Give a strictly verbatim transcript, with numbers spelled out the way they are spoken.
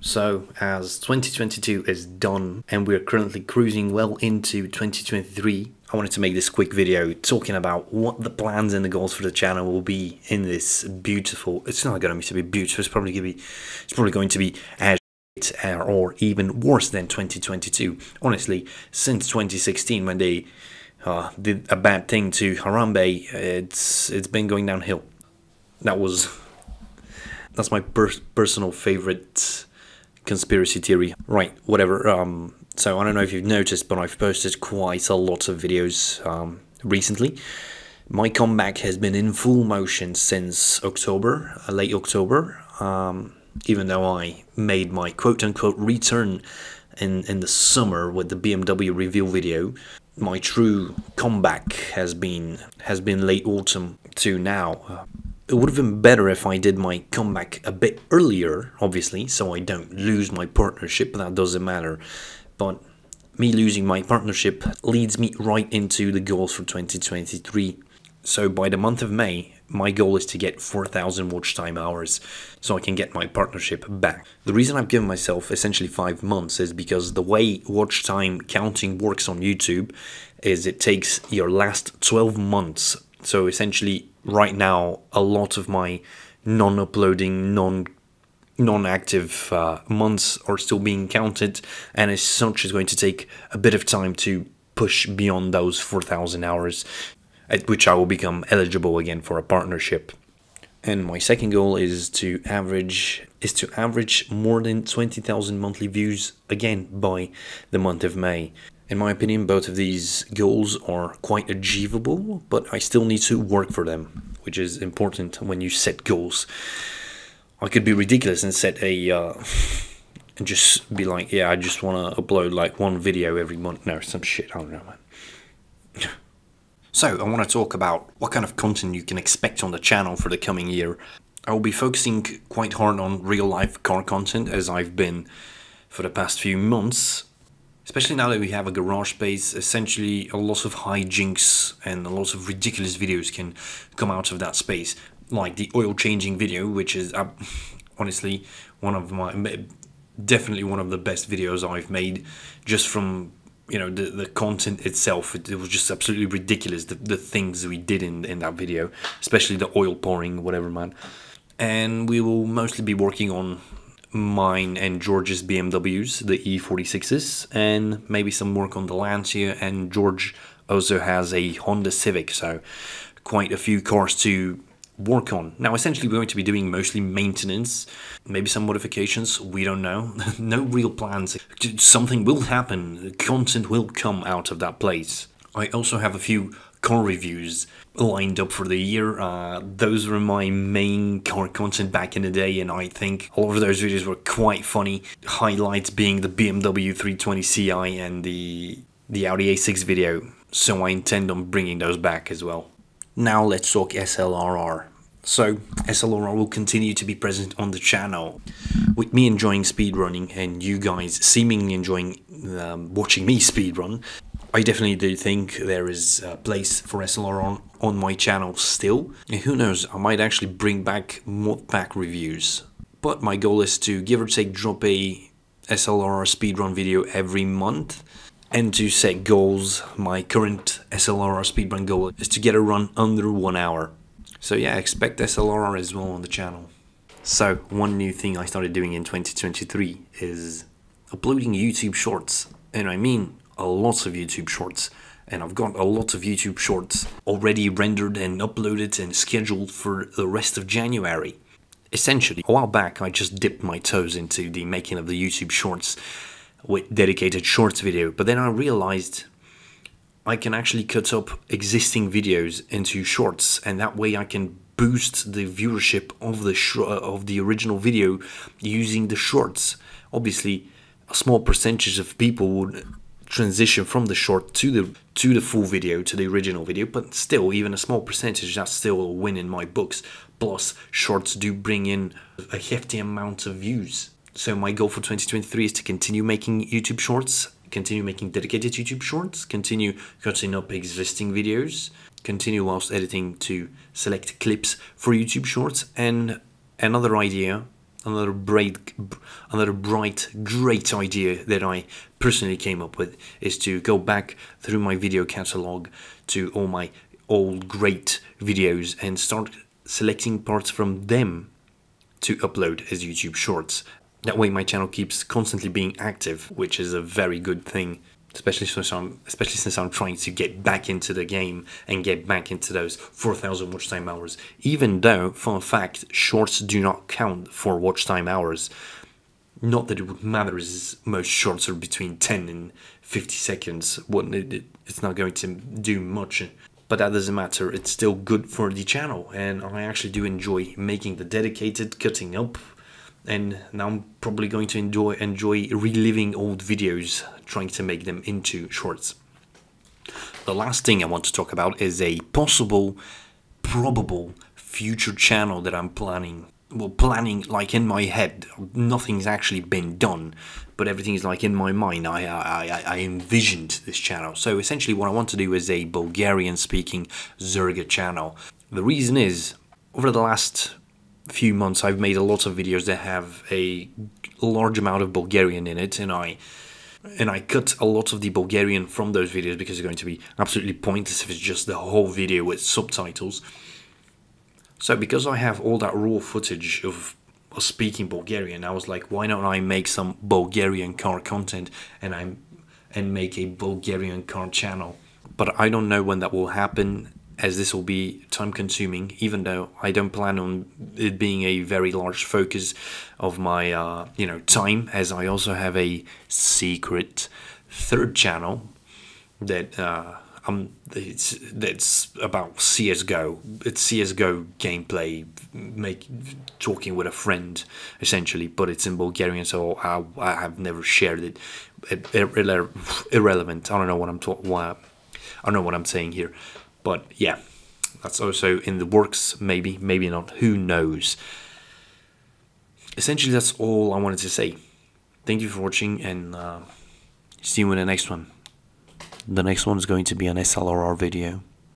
So as twenty twenty-two is done and we're currently cruising well into twenty twenty-three, I wanted to make this quick video talking about what the plans and the goals for the channel will be in this beautiful, it's not going to be beautiful, it's probably going to be, it's probably going to be as shit or even worse than twenty twenty-two. Honestly, since twenty sixteen when they uh, did a bad thing to Harambe, it's it's been going downhill. That was, that's my per personal favorite conspiracy theory. Right, whatever, um... So I don't know if you've noticed, but I've posted quite a lot of videos um, recently. My comeback has been in full motion since October, late October, um, even though I made my quote-unquote return in, in the summer with the B M W reveal video. My true comeback has been, has been late autumn to now. It would have been better if I did my comeback a bit earlier, obviously, so I don't lose my partnership, that doesn't matter. But me losing my partnership leads me right into the goals for twenty twenty-three. So by the month of May, my goal is to get four thousand watch time hours so I can get my partnership back. The reason I've given myself essentially five months is because the way watch time counting works on YouTube is it takes your last twelve months. So essentially right now, a lot of my non-uploading, non non-active uh, months are still being counted, and as such it's going to take a bit of time to push beyond those four thousand hours, at which I will become eligible again for a partnership. And my second goal is to average is to average more than twenty thousand monthly views again by the month of May. In my opinion, both of these goals are quite achievable, but I still need to work for them, which is important when you set goals. I could be ridiculous and set a, uh, and just be like, yeah, I just want to upload like one video every month. No, some shit, I don't know, man. So, I want to talk about what kind of content you can expect on the channel for the coming year. I will be focusing quite hard on real life car content, as I've been for the past few months. Especially now that we have a garage space, essentially a lot of hijinks and a lot of ridiculous videos can come out of that space. Like the oil changing video, which is uh, honestly one of my, definitely one of the best videos I've made, just from, you know, the, the content itself. It, it was just absolutely ridiculous, the, the things we did in, in that video, especially the oil pouring, whatever, man. And we will mostly be working on mine and George's B M Ws, the E forty-sixes, and maybe some work on the Lancia, and George also has a Honda Civic, so quite a few cars to work on. Now essentially we're going to be doing mostly maintenance, maybe some modifications, we don't know. No real plans. Something will happen, content will come out of that place. I also have a few car reviews lined up for the year. Uh, those were my main car content back in the day, and I think all of those videos were quite funny. Highlights being the B M W three twenty C i and the, the Audi A six video, so I intend on bringing those back as well. Now let's talk S L R R. So S L R R will continue to be present on the channel, with me enjoying speedrunning and you guys seemingly enjoying um, watching me speedrun. I definitely do think there is a place for S L R R on, on my channel still. And who knows, I might actually bring back mod pack reviews. But my goal is to give or take drop a S L R R speedrun video every month. And to set goals, my current S L R R speedrun goal is to get a run under one hour. So yeah, expect S L R R as well on the channel. So, one new thing I started doing in twenty twenty-three is uploading YouTube shorts. And I mean a lot of YouTube shorts. And I've got a lot of YouTube shorts already rendered and uploaded and scheduled for the rest of January. Essentially, a while back I just dipped my toes into the making of the YouTube shorts, with dedicated shorts video, but then I realized I can actually cut up existing videos into shorts, and that way I can boost the viewership of the sh of the original video using the shorts. Obviously, a small percentage of people would transition from the short to the to the full video, to the original video, but still, even a small percentage, that's still a win in my books. Plus, shorts do bring in a hefty amount of views. So my goal for twenty twenty-three is to continue making YouTube shorts, continue making dedicated YouTube shorts, continue cutting up existing videos, continue whilst editing to select clips for YouTube shorts, and another idea another bright, another bright, great idea that I personally came up with is to go back through my video catalog to all my old great videos and start selecting parts from them to upload as YouTube shorts. That way my channel keeps constantly being active, which is a very good thing, especially since I'm, especially since I'm trying to get back into the game and get back into those four thousand watch time hours, even though, fun fact, shorts do not count for watch time hours. Not that it would matter, as most shorts are between ten and fifty seconds. It's not going to do much, but that doesn't matter, it's still good for the channel, and I actually do enjoy making the dedicated, cutting up, and now I'm probably going to enjoy enjoy reliving old videos, trying to make them into shorts. The last thing I want to talk about is a possible, probable future channel that I'm planning. Well, planning like in my head. Nothing's actually been done, but everything's like in my mind. I, I, I envisioned this channel. So essentially what I want to do is a Bulgarian-speaking Zerga channel. The reason is, over the last few months I've made a lot of videos that have a large amount of Bulgarian in it, and I and I cut a lot of the Bulgarian from those videos because they're going to be absolutely pointless if it's just the whole video with subtitles. So because I have all that raw footage of speaking Bulgarian, I was like, why don't I make some Bulgarian car content and I'm and make a Bulgarian car channel? But I don't know when that will happen, as this will be time consuming, even though I don't plan on it being a very large focus of my uh, you know, time, as I also have a secret third channel that uh, um it's that's about C S G O. It's C S G O gameplay, make talking with a friend essentially, but it's in Bulgarian, so I I have never shared it. Irrelevant. I don't know what I'm talking. I don't know what I'm saying here. But yeah, that's also in the works, maybe, maybe not, who knows. Essentially, that's all I wanted to say. Thank you for watching, and uh, see you in the next one. The next one is going to be an S L R R video.